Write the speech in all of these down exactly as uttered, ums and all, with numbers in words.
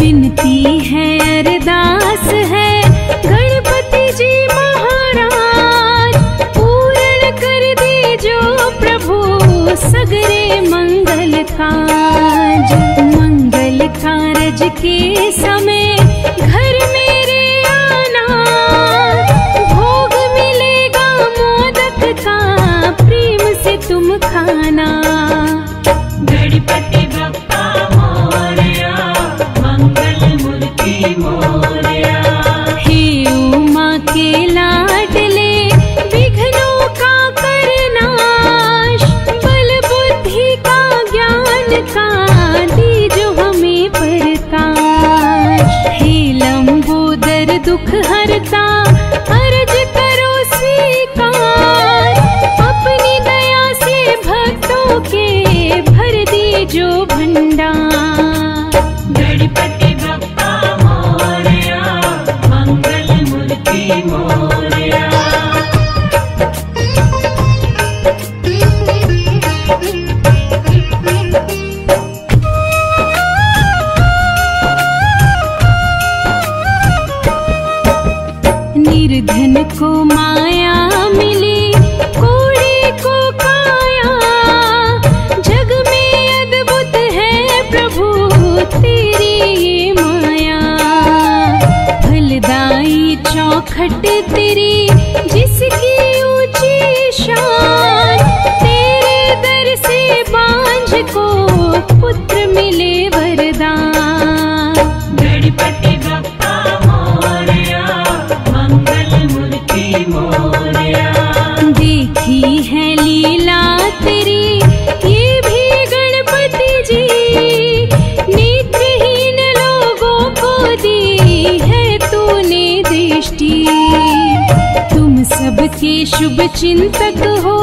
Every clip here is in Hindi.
विनती है अरदास है गणपति जी महाराज, पूर्ण कर दे जो प्रभु सगरे मंगल काज। मंगल कारज के समय घर मेरे आना, भोग मिलेगा मोदक का प्रेम से तुम खाना। गणपति दुख हरता अर्ज करो स्वीकार, अपनी दया से भक्तों के भर दे जो भंडार। गणपति बप्पा मोरया, मंगल मूर्ति मोरया। निर्धन को माया मिली, कोढ़ी को काया, जग में अद्भुत है प्रभु तेरी ये माया। फलदाई चौखट तेरी जिसकी ऊंची शान, तेरे दर से बांझ को पुत्र मिले वरदान। गणपति देखी है लीला तेरी ये भी गणपति जी, नेत्रहीन लोगों को दी है तूने दृष्टि। तुम सबके शुभ चिंतक हो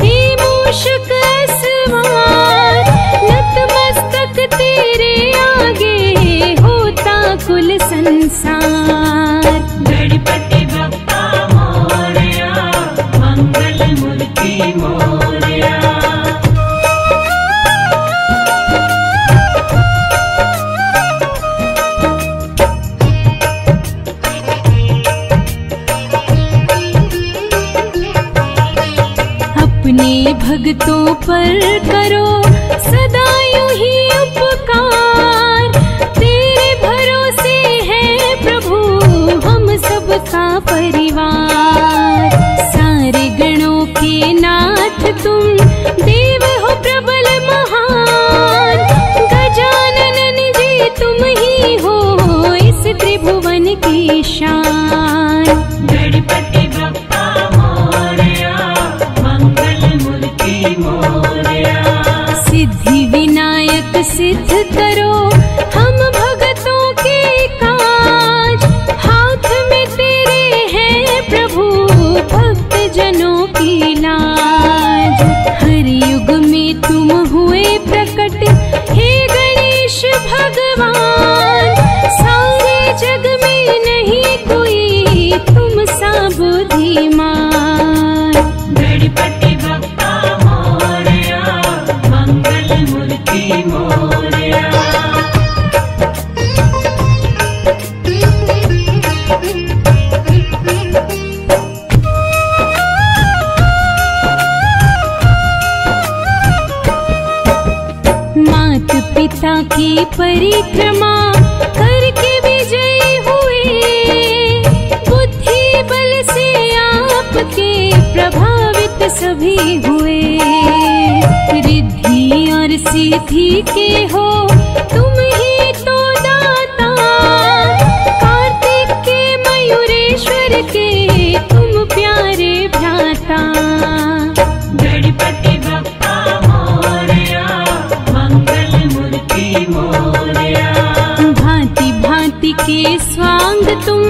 हे मूषक सवार, नतमस्तक तेरे आगे होता कुल संसार। गणपति भक्तों पर करो सदा यूं ही उपकार, तेरे भरोसे है प्रभु हम सबका परिवार। सारे गणों के नाथ तुम देव हो प्रबल महान, गजानन जी तुम ही हो इस त्रिभुवन की शान। गणपति सिद्धि विनायक सिद्ध करो हम भगतों के काज, हाथ में तेरे हैं प्रभु भक्त जनों की लाज। हर युग में तुम हुए प्रकट हे गणेश भगवान, सारे जग में नहीं कोई तुम सा बुद्धिमान। गणपति बप्पा मात पिता की परिक्रमा करके विजयी हुए, बुद्धि बल से आपके प्रभावित सभी हुए। और सिद्धि के हो तुम ही तो दाता, कार्तिक के मयूरेश्वर के तुम प्यारे भ्राता। गणपति बप्पा मोरया, मंगल मूर्ति मोरया। भांति भांति के स्वांग तुम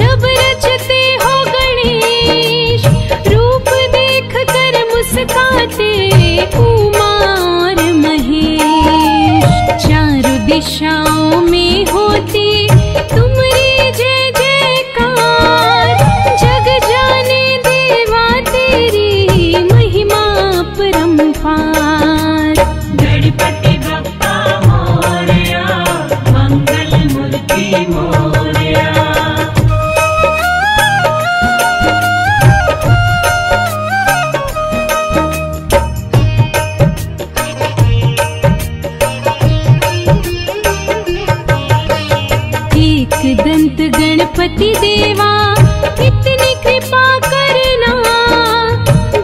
जब रचते हो गणेश, रूप देख कर मुस्काते दिशाओं में होती तुम्हारी जय जयकार, जग जाने देवा तेरी महिमा परंपार। गणपति बप्पा मोरया, मंगल दंत गणपति देवा कितनी कृपा करना,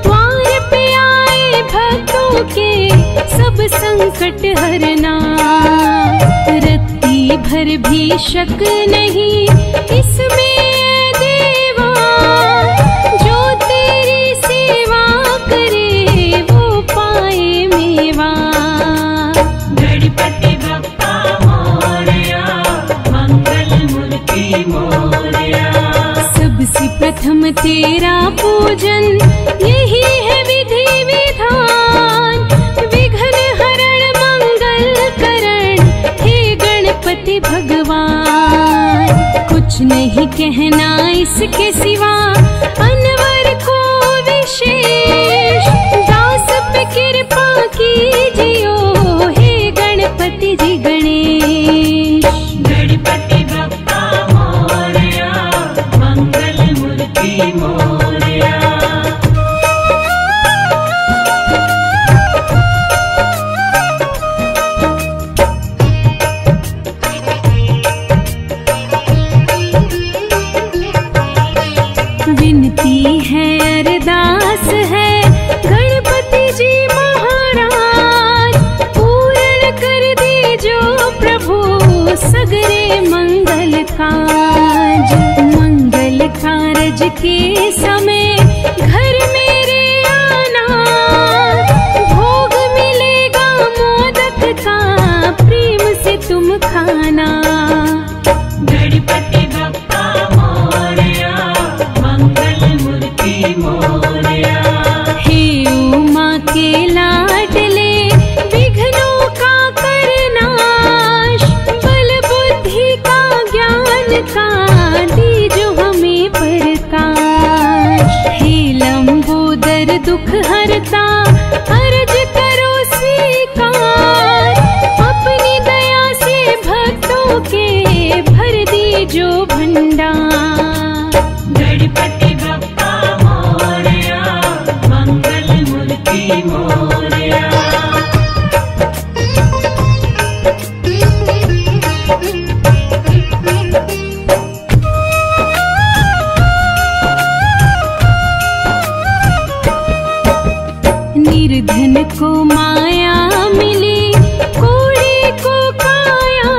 द्वार पे आए भक्तों के सब संकट हरना। रत्ती भर भी शक नहीं इसमें देवा, जो तेरी सेवा करे वो पाए मेवा। गणपति बप्पा मोरया, मंगल मूर्ति मोरया। सबसे प्रथम तेरा पूजन यही है विधि विधान, विघ्न हरण मंगल करण हे गणपति भगवान। कुछ नहीं कहना इसके सिवा अनवर को विशेष, दास पे कृपा कीजियो हे गणपति जी गणेश। गणपति बप्पा मोरया, मंगल मूर्ति मोरया। विनती है अरदास है गणपति जी महाराज, पूर्ण कर दे जो प्रभु सगरे मंगल काज। मंगल कारज के समय घर मेरे आना, भोग मिलेगा मोदक का प्रेम से तुम खाना। गणपति बप्पा मोरया, मंगल मूर्ति मोरया। हे उमा के लाडले विघ्नों का करना, बल बुद्धि का ज्ञान का दीजो हमें प्रकाश। हे लंबोदर दुख हरता अर्ज करो स्वीकार, अपनी दया से भक्तों के भर दीजो भंडार। गणपति बप्पा मोरया, मंगल मूर्ति मोरया। निर्धन को माया मिली कोढ़ी को काया,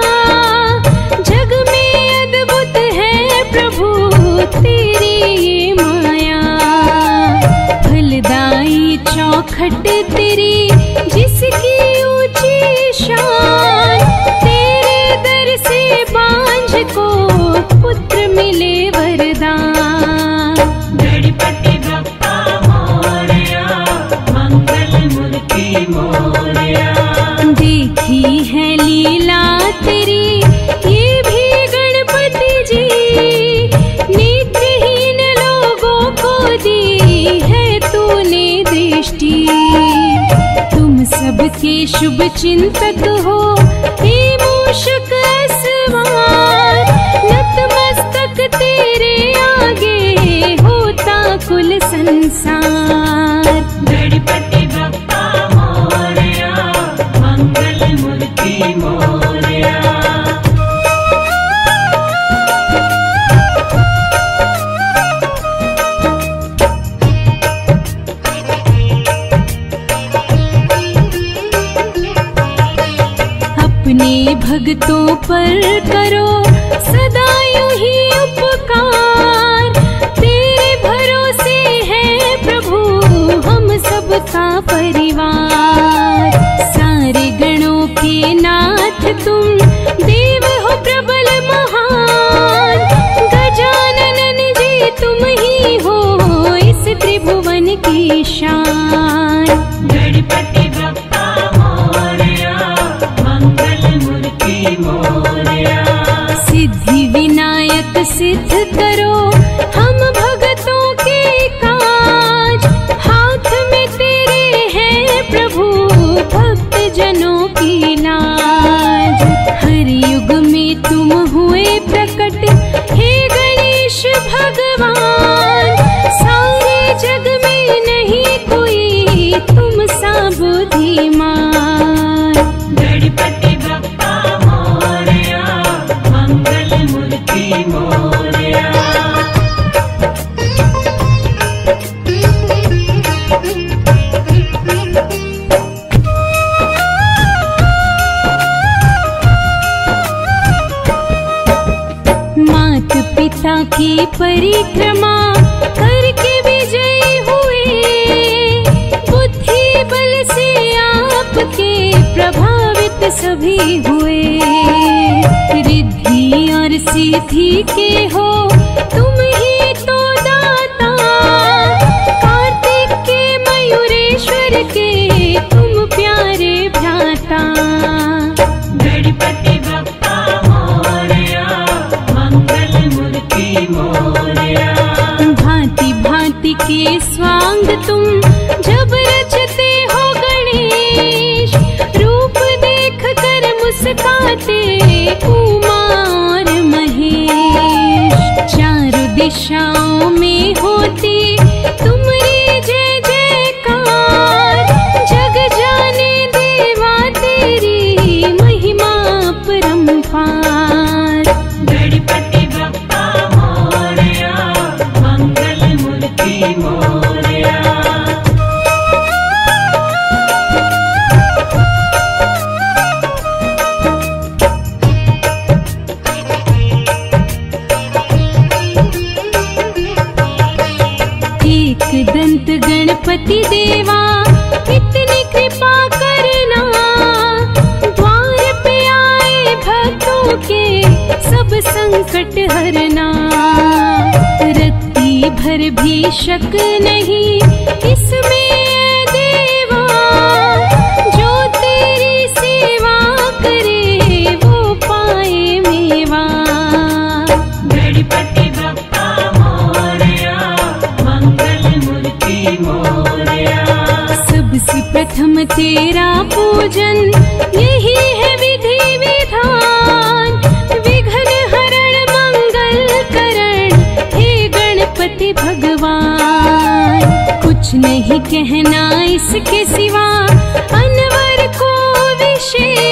जग में अद्भुत है प्रभु तेरी ये माया। फलदाई चौखट तेरी जिसकी ऊंची शान, तेरे दर से बांझ को पुत्र मिले वरदान। गणपति बप्पा मोरया, मंगल मूर्ति मोरया। देखी है लीला तेरी ये भी गणपति जी, नेत्रहीन लोगों को दी है तूने दृष्टि। तुम सबके शुभ चिंतक हो हे मूषक असवार, नतमस्तक तेरे आगे होता कुल संसार। गणपति बप्पा मोरया, मंगल मूर्ति मोरया। अपने भक्तों पर करो सदा यूं ही उपकार, तेरे भरोसे है प्रभु हम सबका परिवार। सारे गणों के नाथ तुम देव हो प्रबल महान, गजानन जी तुम ही हो इस त्रिभुवन की शान। गणपति बप्पा मोरया, मंगल मूर्ति मोरया। सिद्धि विनायक सिद्ध करो हम भगतों के काज, हाथ में तेरे हैं प्रभु भक्त जनों की लाज। हर युग में तुम हुए प्रकट हे गणेश भगवान, सारे जग में नहीं कोई माता की परिक्रमा करके विजयी हुए, बुद्धि बल से आपके प्रभावित सभी हुए। रिद्धि और सिद्धि के हो तुम ही तो दाता, कार्तिक के मयूरेश्वर के तुम प्यारे भ्राता। गणपति के स्वांग तुम जब रचते हो गणेश, रूप देख कर मुस्काते कुमार महेश। चारों दिशाओं में होती तुम्हारी जय जयकार, जग जाने देवा तेरी महिमा परंपार। गणपति गणपति देवा इतनी कृपा करना, द्वार पे आए भक्तों के सब संकट हरना। रत्ती भर भी शक नहीं इसमें देवा, जो तेरी सेवा करे वो पाए मेवा। गणपति प्रथम तेरा पूजन यही है विधि विधान, विघ्न हरण मंगल करण हे गणपति भगवान। कुछ नहीं कहना इसके सिवा, अनवर को विशेष